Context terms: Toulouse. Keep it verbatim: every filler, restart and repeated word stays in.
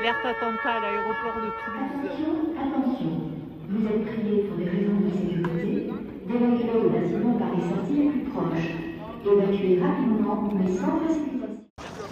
Alerte attentat à l'aéroport de Toulouse. Attention, vous êtes prié pour des raisons de sécurité d'aller là où la seconde par les sorties les plus proches. Évacuez rapidement mais sans précipitation.